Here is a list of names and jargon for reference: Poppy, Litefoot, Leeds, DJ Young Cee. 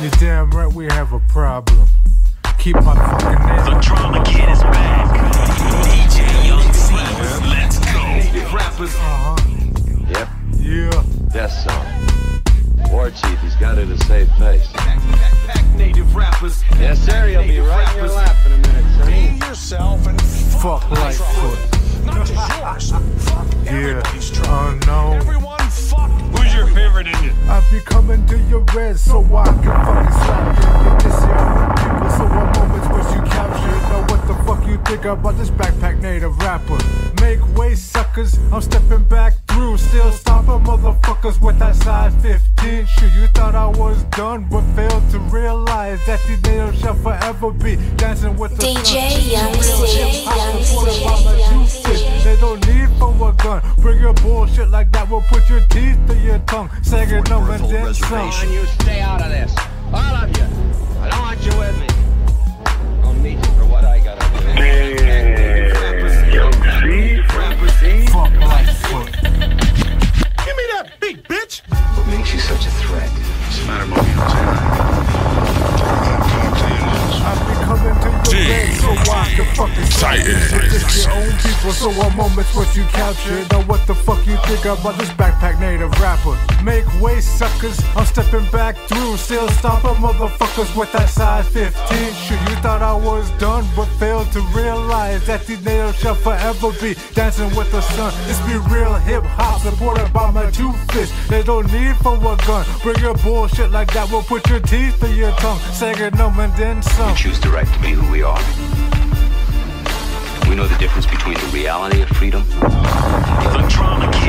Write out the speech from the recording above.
You're damn right we have a problem. Keep my fucking name. The drama kid is back. DJ Young Cee. Let's go. Rappers. Yep. Yeah. Death song. War Chief, he's got it a safe face. Back, native rappers. Yes, sir, he'll be right in your lap in a minute, sir. Be yourself and fuck Litefoot. Not just yours. Fuck everybody's trying. Oh, no. Everyone fuck. Who's your favorite Indian? I'll be coming to your red so I can fucking slap you. This here. So what moments was you captured? Now what the fuck you think about this backpack native rapper? Make way, suckers, I'm stepping back through. Still stomping motherfuckers with that side 15 shoot. You thought I was done, but failed to realize that these natives shall forever be dancing with the DJ Young Cee. They don't need for a gun. Bring your bullshit like that, we'll put your teeth to your tongue. Sagging them and then some. And you stay out of this, all of you. I don't want you with me. It's your own people, so what moment's what you captured? Now what the fuck you think about this backpack native rapper? Make way, suckers, I'm stepping back through. Still stomping motherfuckers with that size 15 shoot. You thought I was done, but failed to realize that these natives shall forever be dancing with the sun. This be real hip-hop, supported by my two fists. They don't need for a gun. Bring your bullshit like that, we'll put your teeth to your tongue. Sagging them and then some. We choose the right to be who we are. We know the difference between the reality of freedom and the drama.